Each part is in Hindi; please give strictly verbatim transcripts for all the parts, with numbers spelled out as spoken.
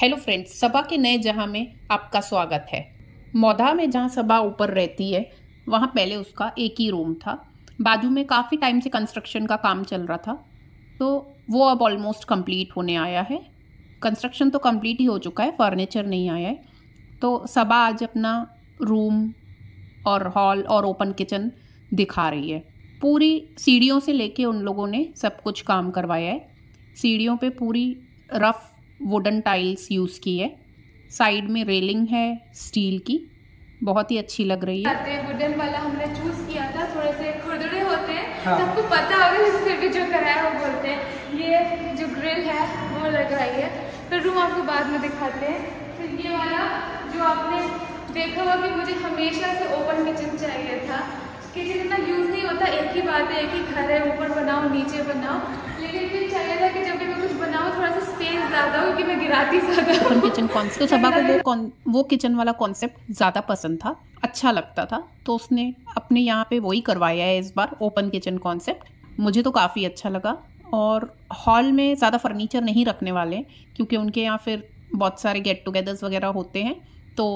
हेलो फ्रेंड्स, सबा के नए जहाँ में आपका स्वागत है। मौधा में जहाँ सबा ऊपर रहती है वहाँ पहले उसका एक ही रूम था। बाजू में काफ़ी टाइम से कंस्ट्रक्शन का काम चल रहा था, तो वो अब ऑलमोस्ट कंप्लीट होने आया है। कंस्ट्रक्शन तो कंप्लीट ही हो चुका है, फर्नीचर नहीं आया है। तो सबा आज अपना रूम और हॉल और ओपन किचन दिखा रही है। पूरी सीढ़ियों से लेके उन लोगों ने सब कुछ काम करवाया है। सीढ़ियों पे पूरी रफ़ वुडन टाइल्स यूज़ की है। साइड में रेलिंग है स्टील की, बहुत ही अच्छी लग रही है। वुडन वाला हमने चूज़ किया था, थोड़े से खुरदुरे होते हैं, हाँ। सबको पता होगा, इससे भी जो कराया वो बोलते हैं। ये जो ग्रिल है वो लग रही है, फिर रूम आपको बाद में दिखाते हैं। फिर ये वाला जो आपने देखा हुआ कि मुझे हमेशा से ओपन किचन चाहिए था। किचन इतना यूज़ नहीं होता, एक ही बात है, एक ही घर है, ऊपर बनाओ नीचे बनाओ। लेकिन फिर चाहिए था कि जब भी मैं कुछ बनाऊँ थोड़ा सा स्पेस ज़्यादा हो, क्योंकि मैं गिराती ज़्यादा हूँ। किचन कॉन्सेप्ट तो सबा को वो कौन वो किचन वाला कॉन्सेप्ट ज़्यादा पसंद था, अच्छा लगता था, तो उसने अपने यहाँ पे वही करवाया है इस बार, ओपन किचन कॉन्सेप्ट। मुझे तो काफ़ी अच्छा लगा। और हॉल में ज़्यादा फर्नीचर नहीं रखने वाले, क्योंकि उनके यहाँ फिर बहुत सारे गेट टुगेदर्स वगैरह होते हैं, तो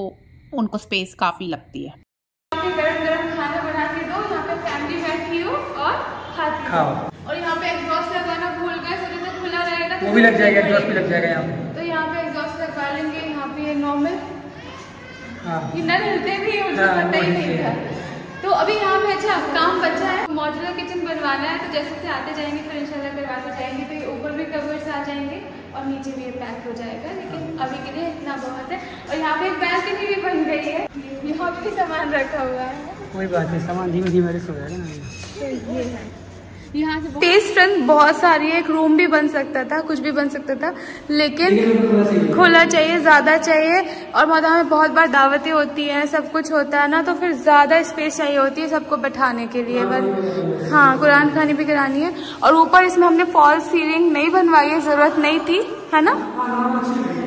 उनको स्पेस काफ़ी लगती है। गरम गरम खाना बना के दो, यहाँ पे फैमिली बैठी हो और खाती हो। और यहाँ पे एग्जॉस्ट लगाना भूल गए, तो जब खुला रहेगा वो भी लग जाएगा, एग्जॉस्ट भी लग जाएगा यहाँ। तो यहाँ पे एग्जॉस्ट लगा लेंगे, यहाँ पे नॉर्मल नल हिलते भी है, मुझे पता ही नहीं था। तो अभी यहाँ पे अच्छा काम बचा है, मॉड्यूलर किचन बनवाना है, तो जैसे से आते जाएंगे फिर इंशाल्लाह करवाते जाएंगे। तो ये ऊपर भी कवर्स आ जाएंगे और नीचे भी पैक हो जाएगा, लेकिन अभी के लिए इतना बहुत है। और यहाँ पे एक बैल्कनी भी बन गई है, यहाँ पे सामान रखा हुआ है। कोई बात नहीं, सामान धीमे धीमे हो जाएगा ना। ये है यहाँ से स्पेस स्ट्रेंथ बहुत सारी है। एक रूम भी बन सकता था, कुछ भी बन सकता था, लेकिन खुला चाहिए, ज़्यादा चाहिए। और मौधा में बहुत बार दावतें होती हैं, सब कुछ होता है ना, तो फिर ज़्यादा स्पेस चाहिए होती है सबको बैठाने के लिए। बस हाँ, कुरान खानी भी करानी है। और ऊपर इसमें हमने फॉल्स सीलिंग नहीं बनवाई है, ज़रूरत नहीं थी, है ना।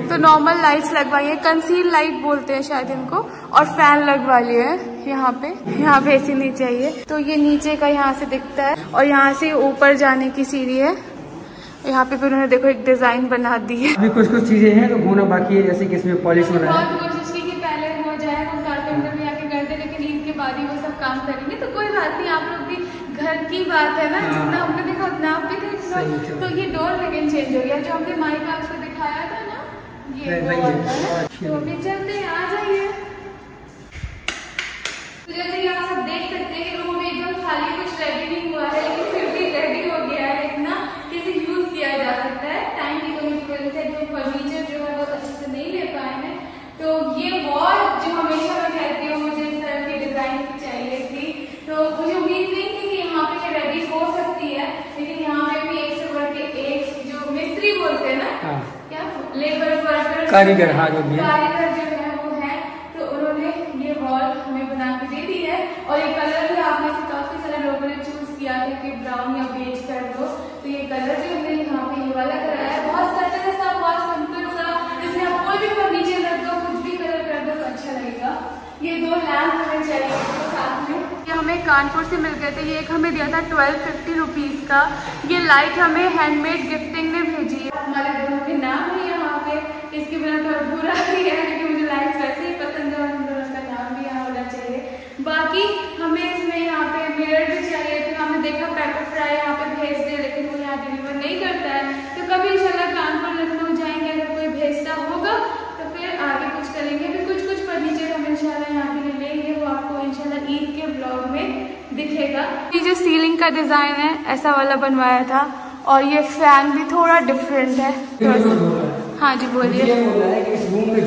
तो नॉर्मल लाइट्स लगवाई है, कंसील लाइट बोलते हैं शायद इनको। और फैन लगवा लिए है यहाँ पे, यहाँ पे एसी नहीं चाहिए। तो ये नीचे का यहाँ से दिखता है, और यहाँ से ऊपर जाने की सीढ़ी है। यहाँ पे फिर उन्होंने देखो एक डिजाइन बना दी है। अभी कुछ कुछ चीजें हैं तो होना बाकी है, जैसे कि इसमें पॉलिश हो रहा है। कोशिश की कि पहले हो जाए, हम कारपेंटर भी आके करते, लेकिन ईद के बाद ही वो सब काम करेंगे। तो कोई बात नहीं, आप लोग भी घर की बात है ना, जितना हमने देखा उतना आप भी देखो। तो ये डोर लेकिन चेंज हो गया, जो हमने माई का आपको दिखाया था ना, ये तो अभी चलते आ जाइए। जैसे कि आप सब देख सकते हैं कि रूम में एकदम खाली, कुछ रेडी नहीं हुआ है, लेकिन फिर भी रेडी हो गया है। इतना कैसे यूज किया जा सकता है, टाइम की कमी की वजह से जो फर्नीचर जो है बहुत अच्छे से नहीं ले पाए हैं। तो ये वॉल जो हमेशा मैं कहती हूँ मुझे इस तरह की डिजाइन चाहिए थी, तो मुझे उम्मीद नहीं थी कि यहाँ पे रेडी हो सकती है। लेकिन यहाँ पे भी एक से बढ़ के एक जो मिस्त्री बोलते हैं ना, क्या लेबर वर्कर, कारीगर कारीगर जो है वो है, तो उन्होंने ये वॉल हमें बना के दे दी है। और ये कलर भी आपने से काफी सारे लोगों ने चूज किया था कि ब्राउन या बेज कर दो, तो ये कलर जो हमने यहाँ पे ये वाला कराया है। बहुत सरल सा, बहुत सिंपल सा, इसमें आप कोई भी फर्नीचर रख दो, कुछ भी कलर कर दो तो अच्छा लगेगा। ये दो लैम्प हमें चाहिए तो साथ में, ये हमें कानपुर से मिल गए थे। ये एक हमें दिया था ट्वेल्व फिफ्टी रुपीज का। ये लाइट हमें हैंडमेड गिफ्टिंग ने भेजी है। हमारे दोनों के नाम है यहाँ पे, इसके बिना थोड़ा बुरा भी है, क्योंकि मुझे लाइट वैसे ही पसंद है। बाकी हमें इसमें यहाँ पे मिरर भी चाहिए था, हमने देखा पैकेट फ्राई यहाँ पे भेज दे, लेकिन वो यहाँ डिलीवर नहीं करता है। तो कभी इंशाल्लाह कानपुर लखनऊ जाएंगे, अगर कोई भेजता होगा तो फिर आगे कुछ करेंगे। फिर कुछ कुछ फर्नीचर हम इंशाल्लाह यहाँ पे लेंगे, वो आपको इंशाल्लाह ईद के ब्लॉग में दिखेगा। ये जो सीलिंग का डिजाइन है ऐसा वाला बनवाया था, और ये फैन भी थोड़ा डिफरेंट है। हाँ जी बोलिए।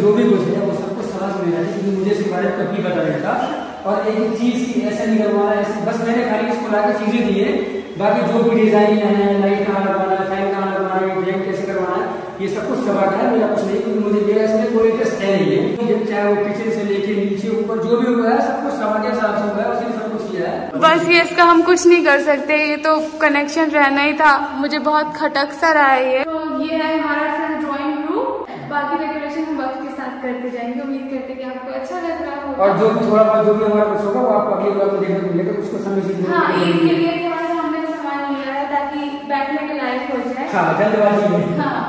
जो भी कुछ है वो सबको समझ में आया, क्योंकि मुझे इसके बारे में कभी पता नहीं था। और एक चीज की ऐसा नहीं करवाना है, बस मैंने खाली इसको लाकर चीजें दी है। बाकी जो भी डिजाइन है, लाइट कहाँ लगाना है, फैन कहाँ लगाना है, ड्रेन कैसे करवाना है, ये सब कुछ सब आता है। मेरा कुछ नहीं, क्योंकि मुझे मेरा इसमें कोई इंटरेस्ट है नहीं है। जब चाहे वो किचन से लेके नीचे ऊपर जो भी हुआ है सब कुछ सब आगे साफ हुआ है, उसने सब कुछ किया है। बस ये इसका हम कुछ नहीं कर सकते, ये तो कनेक्शन रहना ही था। मुझे बहुत खटक सा रहा है ये। तो ये है हमारा ड्रॉइंग रूम, बाकी डेकोरेशन हम वक्त के साथ करते जाएंगे। उम्मीद करते कि आपको अच्छा लग रहा है, और जो भी थोड़ा बहुत जो भी हमारा कुछ होगा वो आपको अगली बार को देखने को मिलेगा। उसको समझ हाँ, इसके लिए थोड़ा सा हमने सामान लिया है ताकि बैठने के लायक हो जाए। हाँ, जल्दबाजी में हाँ।